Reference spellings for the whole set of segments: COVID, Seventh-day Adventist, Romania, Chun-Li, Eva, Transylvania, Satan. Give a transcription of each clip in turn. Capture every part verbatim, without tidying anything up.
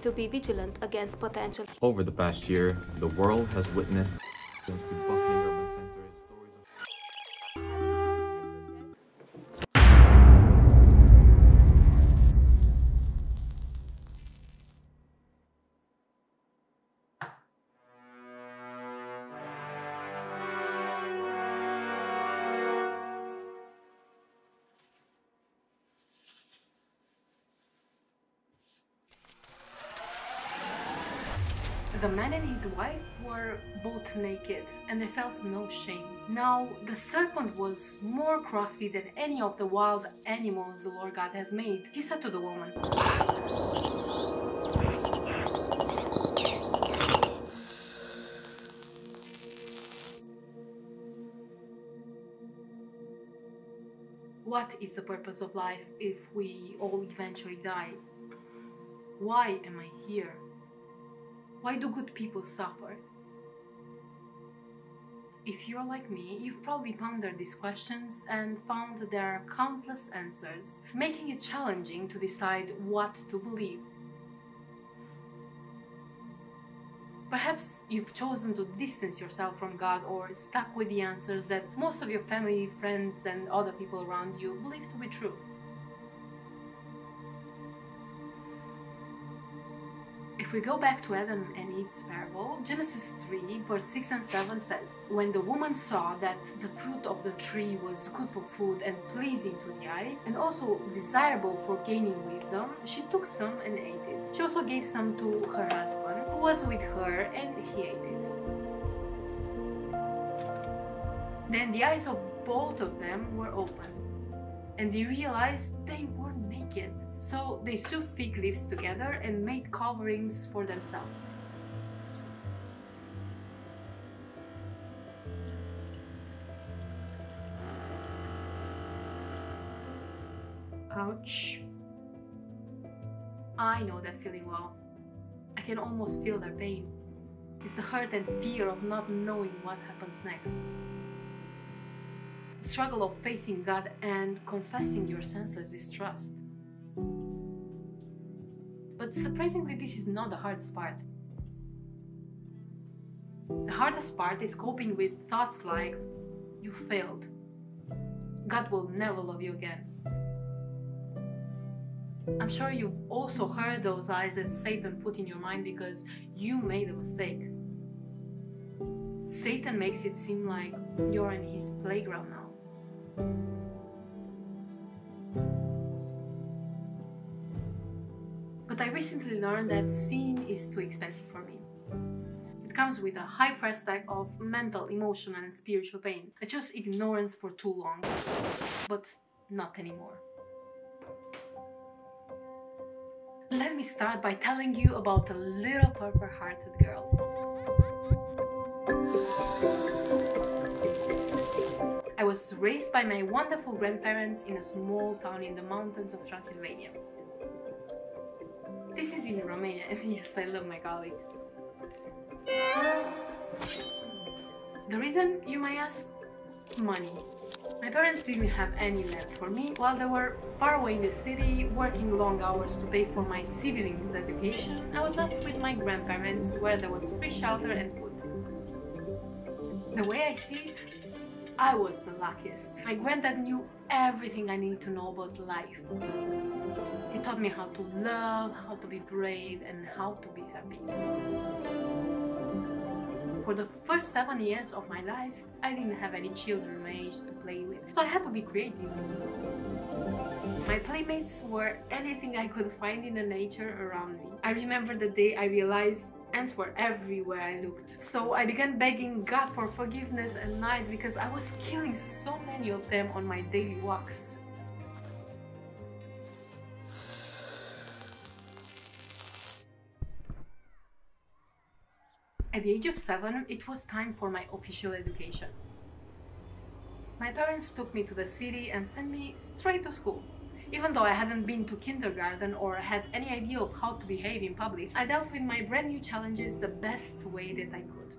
to be vigilant against potential. Over the past year, the world has witnessed since the Bosnian urban center is stories of. The man and his wife were both naked, and they felt no shame. Now, the serpent was more crafty than any of the wild animals the Lord God has made. He said to the woman, "What is the purpose of life if we all eventually die? Why am I here? Why do good people suffer?" If you're like me, you've probably pondered these questions and found that there are countless answers, making it challenging to decide what to believe. Perhaps you've chosen to distance yourself from God or stuck with the answers that most of your family, friends, and other people around you believe to be true. If we go back to Adam and Eve's parable, Genesis three, verse six and seven says, "When the woman saw that the fruit of the tree was good for food and pleasing to the eye, and also desirable for gaining wisdom, she took some and ate it. She also gave some to her husband, who was with her, and he ate it. Then the eyes of both of them were opened, and they realized they were naked. So they sewed fig leaves together and made coverings for themselves." Ouch. I know that feeling well. I can almost feel their pain. It's the hurt and fear of not knowing what happens next. The struggle of facing God and confessing your senseless distrust. But surprisingly, this is not the hardest part. The hardest part is coping with thoughts like, "You failed. God will never love you again." I'm sure you've also heard those lies that Satan put in your mind because you made a mistake. Satan makes it seem like you're in his playground now. But I recently learned that sin is too expensive for me. It comes with a high price tag of mental, emotional and spiritual pain. I chose ignorance for too long, but not anymore. Let me start by telling you about a little purple-hearted girl. I was raised by my wonderful grandparents in a small town in the mountains of Transylvania. This is in Romania, and yes, I love my garlic. The reason, you may ask? Money. My parents didn't have any left for me while they were far away in the city, working long hours to pay for my siblings' education. I was left with my grandparents, where there was free shelter and food. The way I see it, I was the luckiest. My granddad knew everything I needed to know about life. He taught me how to love, how to be brave, and how to be happy. For the first seven years of my life, I didn't have any children my age to play with, so I had to be creative. My playmates were anything I could find in the nature around me. I remember the day I realized ants were everywhere I looked. So I began begging God for forgiveness at night because I was killing so many of them on my daily walks. At the age of seven, it was time for my official education. My parents took me to the city and sent me straight to school. Even though I hadn't been to kindergarten or had any idea of how to behave in public, I dealt with my brand new challenges the best way that I could.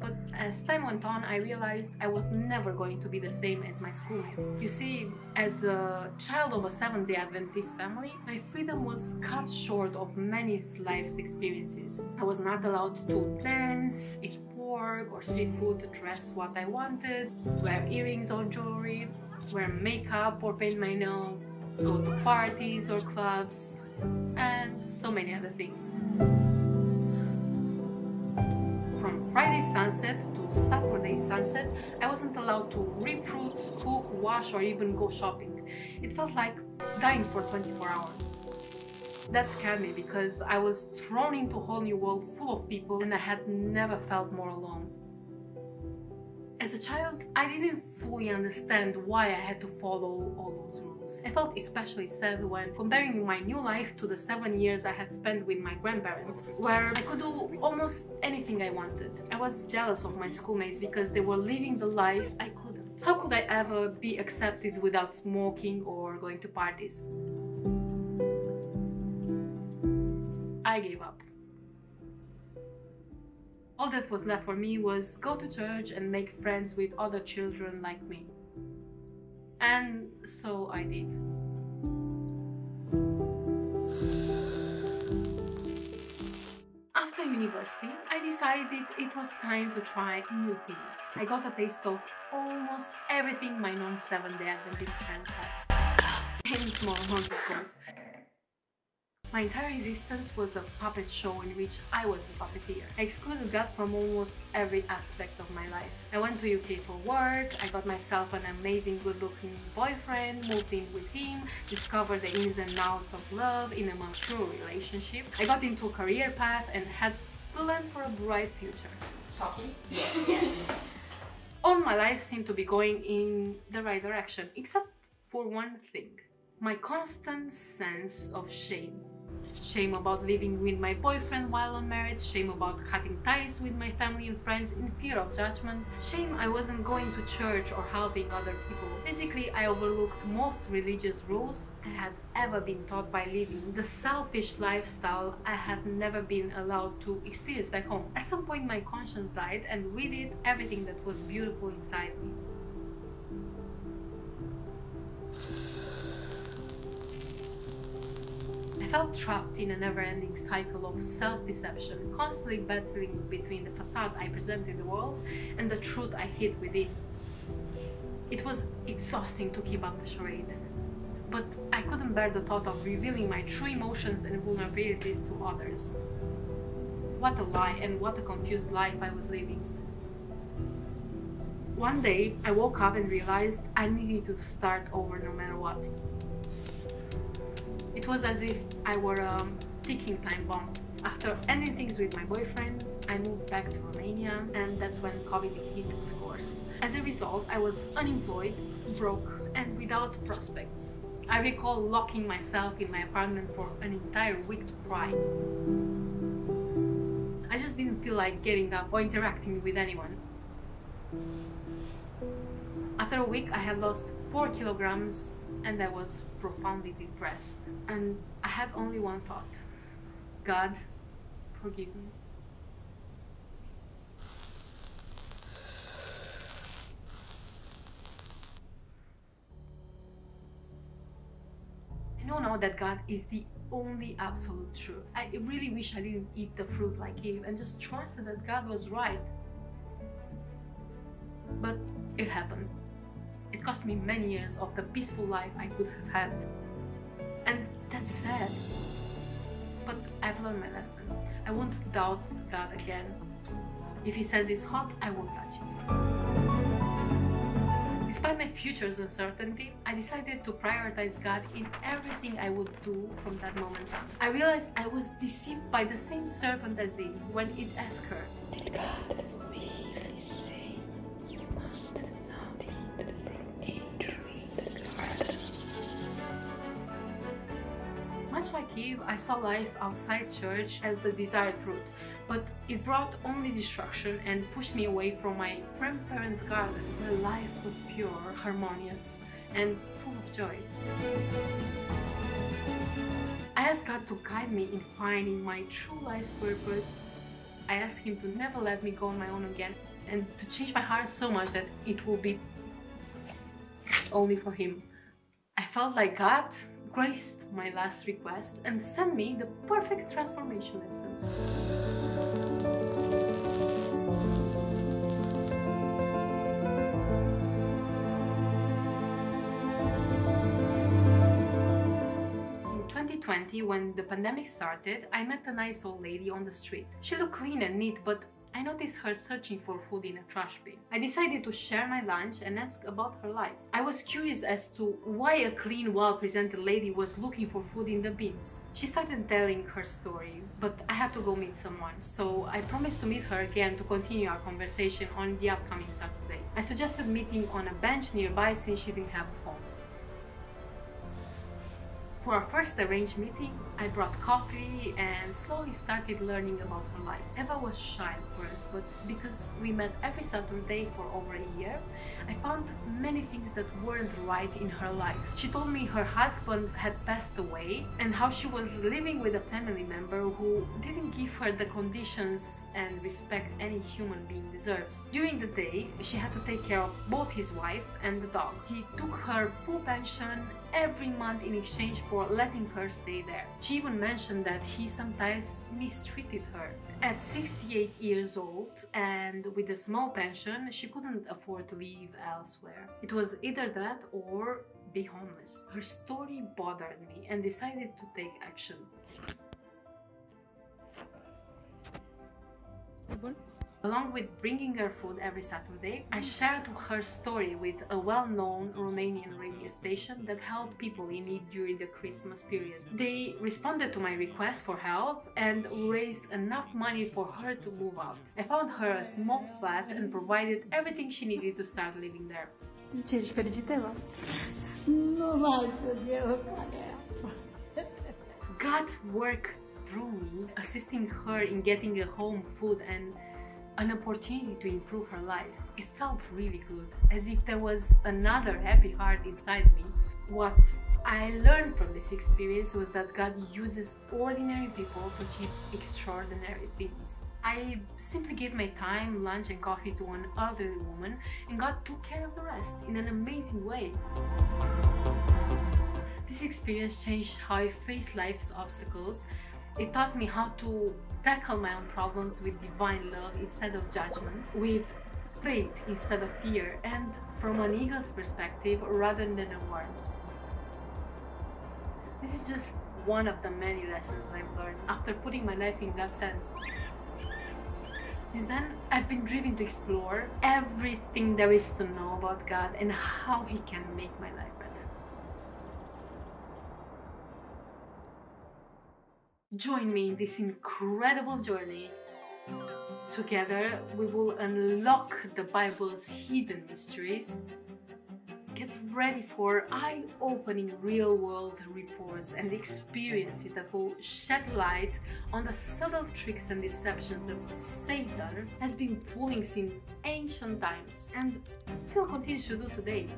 but as time went on, I realized I was never going to be the same as my schoolmates. You see, as a child of a Seventh-day Adventist family, my freedom was cut short of many life's experiences. I was not allowed to dance, eat pork or seafood, dress what I wanted, wear earrings or jewelry, wear makeup or paint my nails, go to parties or clubs, and so many other things. From Friday sunset to Saturday sunset, I wasn't allowed to reap fruits, cook, wash, or even go shopping. It felt like dying for twenty-four hours. That scared me because I was thrown into a whole new world full of people and I had never felt more alone. As a child, I didn't fully understand why I had to follow all those rules. I felt especially sad when comparing my new life to the seven years I had spent with my grandparents, where I could do almost anything I wanted. I was jealous of my schoolmates because they were living the life I couldn't. How could I ever be accepted without smoking or going to parties? I gave up. All that was left for me was go to church and make friends with other children like me. And so I did. After university, I decided it was time to try new things. I got a taste of almost everything my non-Seventh-day Adventist friends had. Hence small horns, of course. My entire existence was a puppet show in which I was a puppeteer. I excluded God from almost every aspect of my life. I went to U K for work, I got myself an amazing good-looking boyfriend, moved in with him, discovered the ins and outs of love in a mature relationship. I got into a career path and had plans for a bright future. Shocking? Yeah. Yeah. All my life seemed to be going in the right direction, except for one thing. My constant sense of shame. Shame about living with my boyfriend while on marriage, shame about cutting ties with my family and friends in fear of judgment, shame I wasn't going to church or helping other people. Basically, I overlooked most religious rules I had ever been taught by living the selfish lifestyle I had never been allowed to experience back home. At some point, my conscience died and with it, everything that was beautiful inside me. I felt trapped in a never-ending cycle of self-deception, constantly battling between the facade I presented the world and the truth I hid within. It was exhausting to keep up the charade, but I couldn't bear the thought of revealing my true emotions and vulnerabilities to others. What a lie and what a confused life I was living. One day, I woke up and realized I needed to start over no matter what. It was as if I were a ticking time bomb. After ending things with my boyfriend, I moved back to Romania, and that's when COVID hit, of course. As a result, I was unemployed, broke, and without prospects. I recall locking myself in my apartment for an entire week to cry. I just didn't feel like getting up or interacting with anyone. After a week, I had lost four kilograms and I was profoundly depressed, and I had only one thought: God, forgive me. I know now that God is the only absolute truth. I really wish I didn't eat the fruit like Eve and just trusted that God was right. But it happened. It cost me many years of the peaceful life I could have had. And that's sad. But I've learned my lesson. I won't doubt God again. If He says it's hot, I won't touch it. Despite my future's uncertainty, I decided to prioritize God in everything I would do from that moment on. I realized I was deceived by the same serpent as Eve when it asked her, "Did God really say you must?" Much like Eve, I saw life outside church as the desired fruit, but it brought only destruction and pushed me away from my grandparents' garden, where life was pure, harmonious, and full of joy. I asked God to guide me in finding my true life's purpose. I asked Him to never let me go on my own again. and to change my heart so much that it will be only for Him. I felt like God graced my last request and sent me the perfect transformation lesson. In twenty twenty, when the pandemic started, I met a nice old lady on the street. She looked clean and neat, but I noticed her searching for food in a trash bin. I decided to share my lunch and ask about her life. I was curious as to why a clean, well-presented lady was looking for food in the bins. She started telling her story, but I had to go meet someone, so I promised to meet her again to continue our conversation on the upcoming Saturday. I suggested meeting on a bench nearby since she didn't have a phone. For our first arranged meeting, I brought coffee and slowly started learning about her life. Eva was shy at first, but because we met every Saturday for over a year, I found many things that weren't right in her life. She told me her husband had passed away and how she was living with a family member who didn't give her the conditions and respect any human being deserves. During the day, she had to take care of both his wife and the dog. He took her full pension every month in exchange for letting her stay there. She even mentioned that he sometimes mistreated her. At sixty-eight years old and with a small pension, she couldn't afford to live elsewhere. It was either that or be homeless. Her story bothered me and decided to take action. Along with bringing her food every Saturday, I shared her story with a well-known Romanian radio station that helped people in need during the Christmas period. They responded to my request for help and raised enough money for her to move out. I found her a small flat and provided everything she needed to start living there. God worked through me, assisting her in getting a home, food and an opportunity to improve her life. It felt really good, as if there was another happy heart inside me. What I learned from this experience was that God uses ordinary people to achieve extraordinary things. I simply gave my time, lunch and coffee to an elderly woman, and God took care of the rest in an amazing way. This experience changed how I face life's obstacles. It taught me how to tackle my own problems with divine love instead of judgment, with faith instead of fear, and from an eagle's perspective rather than a worm's. This is just one of the many lessons I've learned after putting my life in God's hands. Since then, I've been driven to explore everything there is to know about God and how He can make my life better. Join me in this incredible journey. Together, we will unlock the Bible's hidden mysteries. Get ready for eye-opening real-world reports and experiences that will shed light on the subtle tricks and deceptions that Satan has been pulling since ancient times and still continues to do today.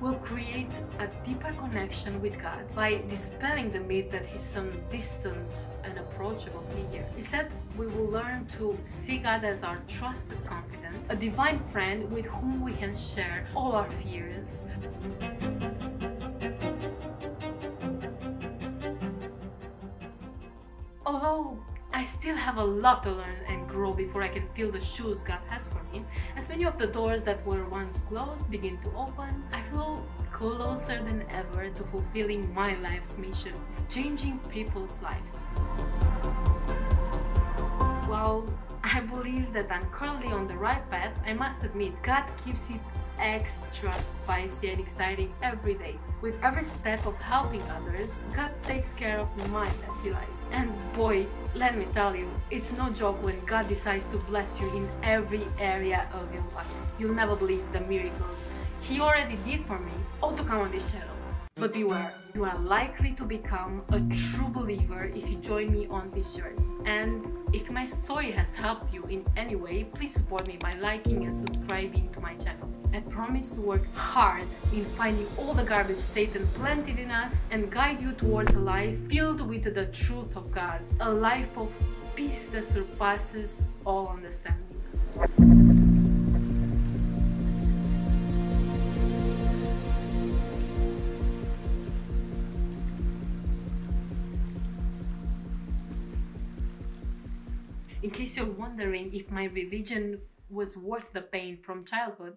Will create a deeper connection with God by dispelling the myth that He's some distant, unapproachable figure. Instead, we will learn to see God as our trusted confidant, a divine friend with whom we can share all our fears. Although I still have a lot to learn and grow before I can fill the shoes God has for me, as many of the doors that were once closed begin to open, I feel closer than ever to fulfilling my life's mission of changing people's lives. While I believe that I'm currently on the right path, I must admit, God keeps it extra spicy and exciting every day. With every step of helping others, God takes care of my messy life. And boy, let me tell you, it's no joke when God decides to bless you in every area of your life. You'll never believe the miracles He already did for me, all to come on this channel. But beware, you are likely to become a true believer if you join me on this journey. And if my story has helped you in any way, please support me by liking and subscribing to my channel. I promise to work hard in finding all the garbage Satan planted in us and guide you towards a life filled with the truth of God, a life of peace that surpasses all understanding. In case you're wondering if my religion was worth the pain from childhood,